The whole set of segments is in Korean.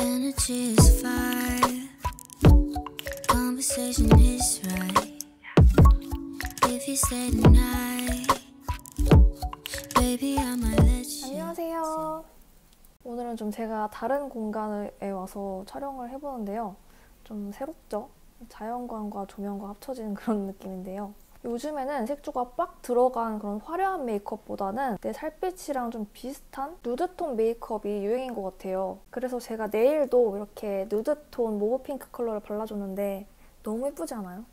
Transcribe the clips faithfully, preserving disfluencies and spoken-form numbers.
Energy is fire. Conversation is right. If you say tonight, baby, I might let you. 안녕하세요. 오늘은 좀 제가 다른 공간에 와서 촬영을 해보는데요. 좀 새롭죠? 자연광과 조명과 합쳐지는 그런 느낌인데요. 요즘에는 색조가 빡 들어간 그런 화려한 메이크업보다는 내 살빛이랑 좀 비슷한 누드톤 메이크업이 유행인 것 같아요. 그래서 제가 내일도 이렇게 누드톤 모브핑크 컬러를 발라줬는데 너무 예쁘지 않아요?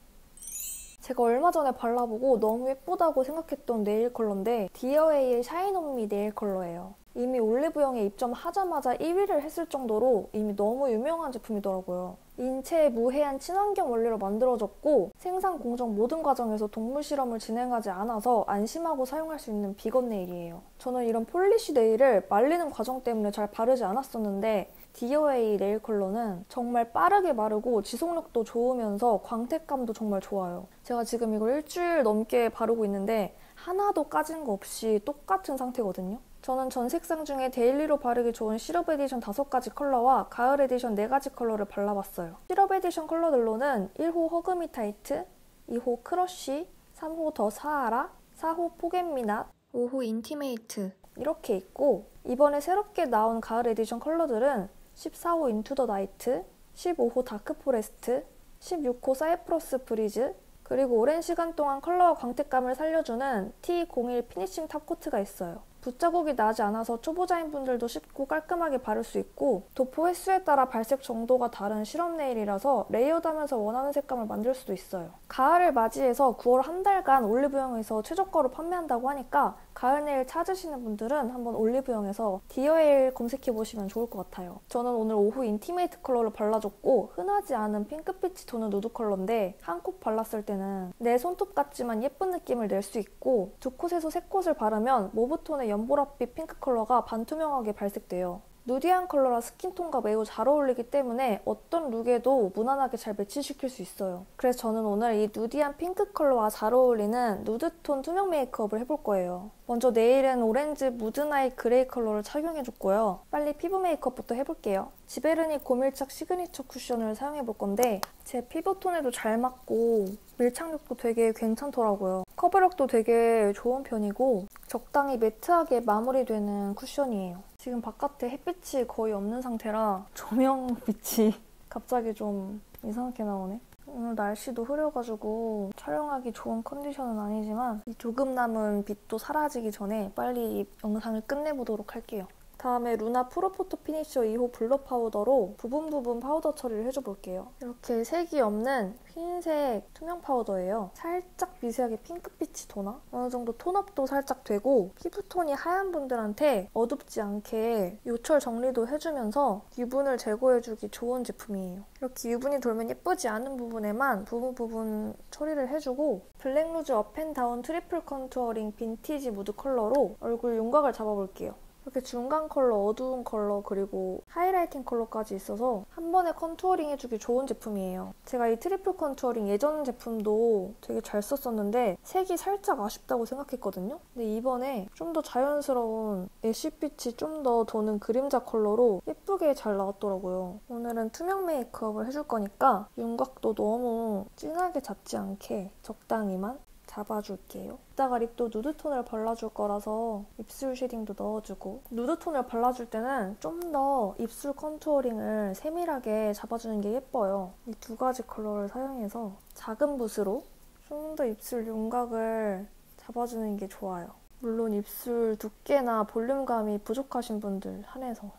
제가 얼마 전에 발라보고 너무 예쁘다고 생각했던 네일 컬러인데 디어에이의 샤인온미 네일 컬러예요. 이미 올리브영에 입점하자마자 일 위를 했을 정도로 이미 너무 유명한 제품이더라고요. 인체에 무해한 친환경 원리로 만들어졌고 생산 공정 모든 과정에서 동물 실험을 진행하지 않아서 안심하고 사용할 수 있는 비건 네일이에요. 저는 이런 폴리쉬 네일을 말리는 과정 때문에 잘 바르지 않았었는데 디어에이 네일 컬러는 정말 빠르게 마르고 지속력도 좋으면서 광택감도 정말 좋아요. 제가 지금 이걸 일주일 넘게 바르고 있는데 하나도 까진 거 없이 똑같은 상태거든요. 저는 전 색상 중에 데일리로 바르기 좋은 시럽 에디션 다섯 가지 컬러와 가을 에디션 네 가지 컬러를 발라봤어요. 시럽 에디션 컬러들로는 일 호 허그미 타이트, 이 호 크러쉬, 삼 호 더 사하라, 사 호 포겟미낫, 오 호 인티메이트 이렇게 있고, 이번에 새롭게 나온 가을 에디션 컬러들은 십사 호 인투 더 나이트, 십오 호 다크 포레스트, 십육 호 사이프러스 브리즈, 그리고 오랜 시간 동안 컬러와 광택감을 살려주는 티 공일 피니싱 탑코트가 있어요. 붓자국이 나지 않아서 초보자인 분들도 쉽고 깔끔하게 바를 수 있고, 도포 횟수에 따라 발색 정도가 다른 실험 네일이라서 레이어드하면서 원하는 색감을 만들 수도 있어요. 가을을 맞이해서 구월 한 달간 올리브영에서 최저가로 판매한다고 하니까 가을 네일 찾으시는 분들은 한번 올리브영에서 디어에이 검색해보시면 좋을 것 같아요. 저는 오늘 오후 인티메이트 컬러를 발라줬고, 흔하지 않은 핑크빛이 도는 누드 컬러인데 한 콧 발랐을 때는 내 손톱 같지만 예쁜 느낌을 낼 수 있고, 두 콧에서 세 콧을 바르면 모브톤의 연보랏빛 핑크 컬러가 반투명하게 발색돼요. 누디한 컬러라 스킨톤과 매우 잘 어울리기 때문에 어떤 룩에도 무난하게 잘 매치시킬 수 있어요. 그래서 저는 오늘 이 누디한 핑크 컬러와 잘 어울리는 누드톤 투명 메이크업을 해볼 거예요. 먼저 네일은 오렌즈 무드나잇 그레이 컬러를 착용해줬고요. 빨리 피부 메이크업부터 해볼게요. 지베르니 고밀착 시그니처 쿠션을 사용해볼 건데 제 피부톤에도 잘 맞고 밀착력도 되게 괜찮더라고요. 커버력도 되게 좋은 편이고 적당히 매트하게 마무리되는 쿠션이에요. 지금 바깥에 햇빛이 거의 없는 상태라 조명빛이 갑자기 좀 이상하게 나오네. 오늘 날씨도 흐려가지고 촬영하기 좋은 컨디션은 아니지만 이 조금 남은 빛도 사라지기 전에 빨리 이 영상을 끝내보도록 할게요. 다음에 루나 프로포토 피니셔 이 호 블러 파우더로 부분 부분 파우더 처리를 해줘볼게요. 이렇게 색이 없는 흰색 투명 파우더예요. 살짝 미세하게 핑크빛이 도나? 어느 정도 톤업도 살짝 되고, 피부톤이 하얀 분들한테 어둡지 않게 요철 정리도 해주면서 유분을 제거해주기 좋은 제품이에요. 이렇게 유분이 돌면 예쁘지 않은 부분에만 부분 부분 처리를 해주고, 블랙루즈 업앤다운 트리플 컨투어링 빈티지 무드 컬러로 얼굴 윤곽을 잡아볼게요. 이렇게 중간 컬러, 어두운 컬러, 그리고 하이라이팅 컬러까지 있어서 한 번에 컨투어링 해주기 좋은 제품이에요. 제가 이 트리플 컨투어링 예전 제품도 되게 잘 썼었는데 색이 살짝 아쉽다고 생각했거든요. 근데 이번에 좀 더 자연스러운 애쉬빛이 좀 더 도는 그림자 컬러로 예쁘게 잘 나왔더라고요. 오늘은 투명 메이크업을 해줄 거니까 윤곽도 너무 진하게 잡지 않게 적당히만 잡아줄게요. 이따가 립도 누드톤을 발라줄 거라서 입술 쉐딩도 넣어주고, 누드톤을 발라줄 때는 좀 더 입술 컨투어링을 세밀하게 잡아주는 게 예뻐요. 이 두 가지 컬러를 사용해서 작은 붓으로 좀 더 입술 윤곽을 잡아주는 게 좋아요. 물론 입술 두께나 볼륨감이 부족하신 분들 한해서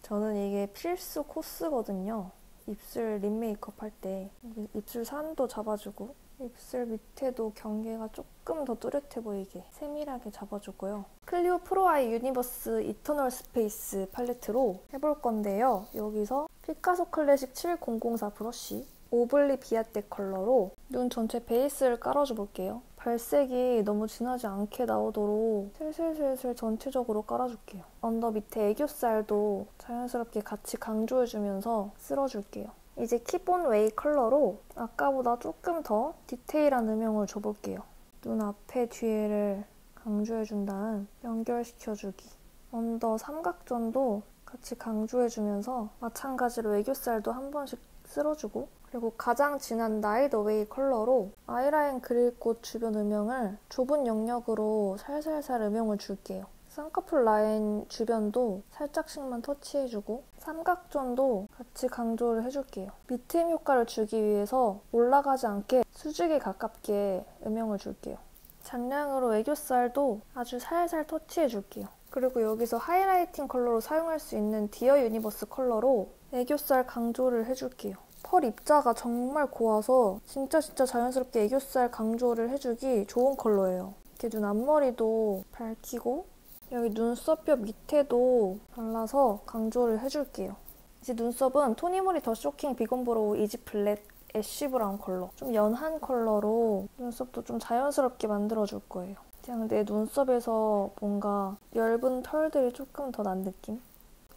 저는 이게 필수 코스거든요. 입술 립 메이크업 할 때 입술 산도 잡아주고 입술 밑에도 경계가 조금 더 뚜렷해 보이게 세밀하게 잡아주고요. 클리오 프로아이 유니버스 이터널 스페이스 팔레트로 해볼 건데요. 여기서 피카소 클래식 칠공공사 브러쉬 오블리 비아떼 컬러로 눈 전체 베이스를 깔아줘 볼게요. 발색이 너무 진하지 않게 나오도록 슬슬슬슬 전체적으로 깔아줄게요. 언더 밑에 애교살도 자연스럽게 같이 강조해주면서 쓸어줄게요. 이제 킵온 웨이 컬러로 아까보다 조금 더 디테일한 음영을 줘볼게요. 눈 앞에 뒤에를 강조해준 다음 연결시켜주기. 언더 삼각존도 같이 강조해주면서 마찬가지로 애교살도 한 번씩 쓸어주고, 그리고 가장 진한 나이드 웨이 컬러로 아이라인 그릴 곳 주변 음영을 좁은 영역으로 살살살 음영을 줄게요. 쌍꺼풀 라인 주변도 살짝씩만 터치해주고, 삼각존도 같이 강조를 해줄게요. 밑트임 효과를 주기 위해서 올라가지 않게 수직에 가깝게 음영을 줄게요. 잔량으로 애교살도 아주 살살 터치해줄게요. 그리고 여기서 하이라이팅 컬러로 사용할 수 있는 디어 유니버스 컬러로 애교살 강조를 해줄게요. 펄 입자가 정말 고와서 진짜 진짜 자연스럽게 애교살 강조를 해주기 좋은 컬러예요. 이렇게 눈 앞머리도 밝히고, 여기 눈썹 뼈 밑에도 발라서 강조를 해줄게요. 이제 눈썹은 토니모리 더 쇼킹 비건 브로우 이지 플랫 애쉬 브라운 컬러, 좀 연한 컬러로 눈썹도 좀 자연스럽게 만들어줄 거예요. 그냥 내 눈썹에서 뭔가 엷은 털들이 조금 더 난 느낌?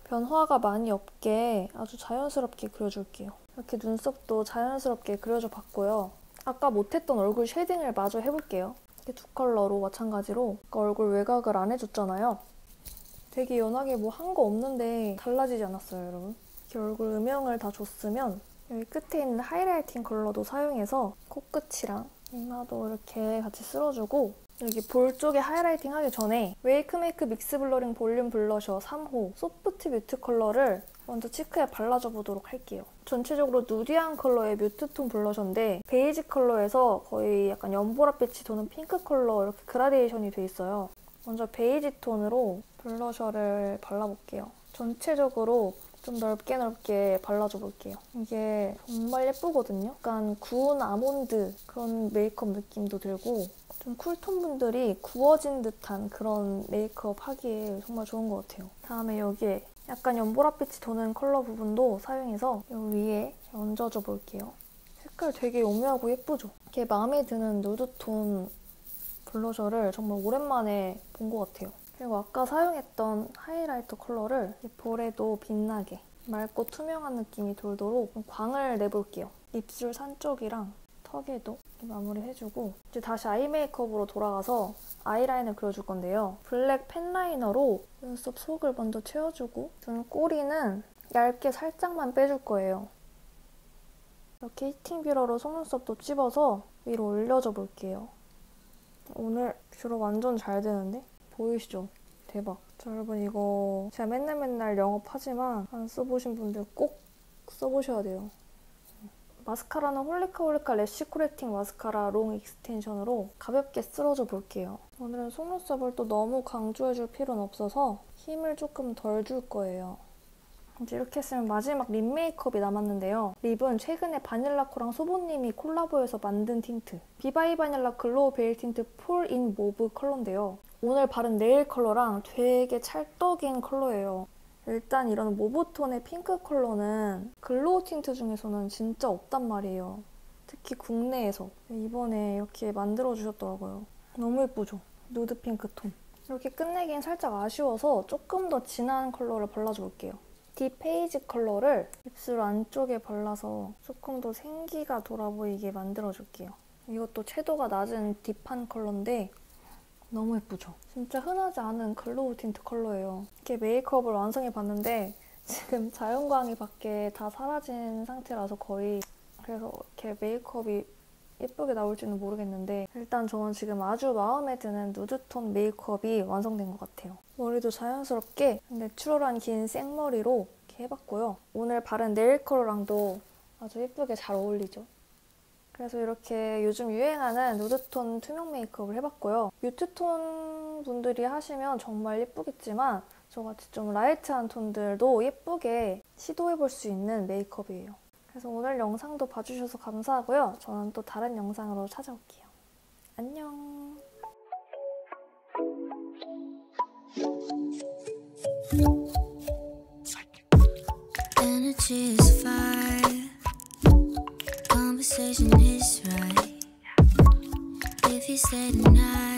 변화가 많이 없게 아주 자연스럽게 그려줄게요. 이렇게 눈썹도 자연스럽게 그려줘 봤고요. 아까 못했던 얼굴 쉐딩을 마저 해볼게요. 이렇게 두 컬러로 마찬가지로 아까 얼굴 외곽을 안 해줬잖아요. 되게 연하게 뭐 한 거 없는데 달라지지 않았어요, 여러분. 이렇게 얼굴 음영을 다 줬으면 여기 끝에 있는 하이라이팅 컬러도 사용해서 코끝이랑 이마도 이렇게 같이 쓸어주고, 여기 볼 쪽에 하이라이팅 하기 전에 웨이크메이크 믹스 블러링 볼륨 블러셔 삼 호 소프트 뮤트 컬러를 먼저 치크에 발라줘 보도록 할게요. 전체적으로 누디한 컬러의 뮤트톤 블러셔인데 베이지 컬러에서 거의 약간 연보랏빛이 도는 핑크 컬러 이렇게 그라데이션이 돼 있어요. 먼저 베이지 톤으로 블러셔를 발라볼게요. 전체적으로 좀 넓게 넓게 발라줘 볼게요. 이게 정말 예쁘거든요. 약간 구운 아몬드 그런 메이크업 느낌도 들고, 좀 쿨톤 분들이 구워진 듯한 그런 메이크업 하기에 정말 좋은 것 같아요. 다음에 여기에 약간 연보랏빛이 도는 컬러 부분도 사용해서 여기 위에 얹어줘 볼게요. 색깔 되게 오묘하고 예쁘죠? 이렇게 마음에 드는 누드톤 블러셔를 정말 오랜만에 본 것 같아요. 그리고 아까 사용했던 하이라이터 컬러를 이 볼에도 빛나게 맑고 투명한 느낌이 돌도록 광을 내볼게요. 입술 산 쪽이랑 턱에도 마무리해주고, 이제 다시 아이 메이크업으로 돌아가서 아이라인을 그려줄 건데요. 블랙 펜 라이너로 눈썹 속을 먼저 채워주고, 눈꼬리는 얇게 살짝만 빼줄 거예요. 이렇게 히팅 뷰러로 속눈썹도 찝어서 위로 올려줘 볼게요. 오늘 뷰러 완전 잘 되는데? 보이시죠? 대박! 자, 여러분 이거 제가 맨날 맨날 영업하지만 안 써보신 분들 꼭 써보셔야 돼요. 마스카라는 홀리카홀리카 래쉬 코렉팅 마스카라 롱 익스텐션으로 가볍게 쓸어줘 볼게요. 오늘은 속눈썹을 또 너무 강조해줄 필요는 없어서 힘을 조금 덜 줄 거예요. 이제 이렇게 했으면 마지막 립 메이크업이 남았는데요. 립은 최근에 바닐라코랑 소보님이 콜라보해서 만든 틴트 비바이바닐라 글로우 베일 틴트 폴 인 모브 컬러인데요. 오늘 바른 네일 컬러랑 되게 찰떡인 컬러예요. 일단 이런 모브톤의 핑크 컬러는 글로우 틴트 중에서는 진짜 없단 말이에요. 특히 국내에서 이번에 이렇게 만들어주셨더라고요. 너무 예쁘죠? 누드 핑크 톤. 이렇게 끝내긴 살짝 아쉬워서 조금 더 진한 컬러를 발라줄게요. 딥 페이지 컬러를 입술 안쪽에 발라서 조금 더 생기가 돌아보이게 만들어줄게요. 이것도 채도가 낮은 딥한 컬러인데 너무 예쁘죠? 진짜 흔하지 않은 글로우 틴트 컬러예요. 이렇게 메이크업을 완성해봤는데 지금 자연광이 밖에 다 사라진 상태라서 거의, 그래서 이렇게 메이크업이 예쁘게 나올지는 모르겠는데, 일단 저는 지금 아주 마음에 드는 누드톤 메이크업이 완성된 것 같아요. 머리도 자연스럽게 내추럴한 긴 생머리로 이렇게 해봤고요. 오늘 바른 네일 컬러랑도 아주 예쁘게 잘 어울리죠? 그래서 이렇게 요즘 유행하는 누드톤 투명 메이크업을 해봤고요. 뮤트톤 분들이 하시면 정말 예쁘겠지만 저같이 좀 라이트한 톤들도 예쁘게 시도해볼 수 있는 메이크업이에요. 그래서 오늘 영상도 봐주셔서 감사하고요. 저는 또 다른 영상으로 찾아올게요. 안녕! Energy is fire. Conversation is right. If you say tonight.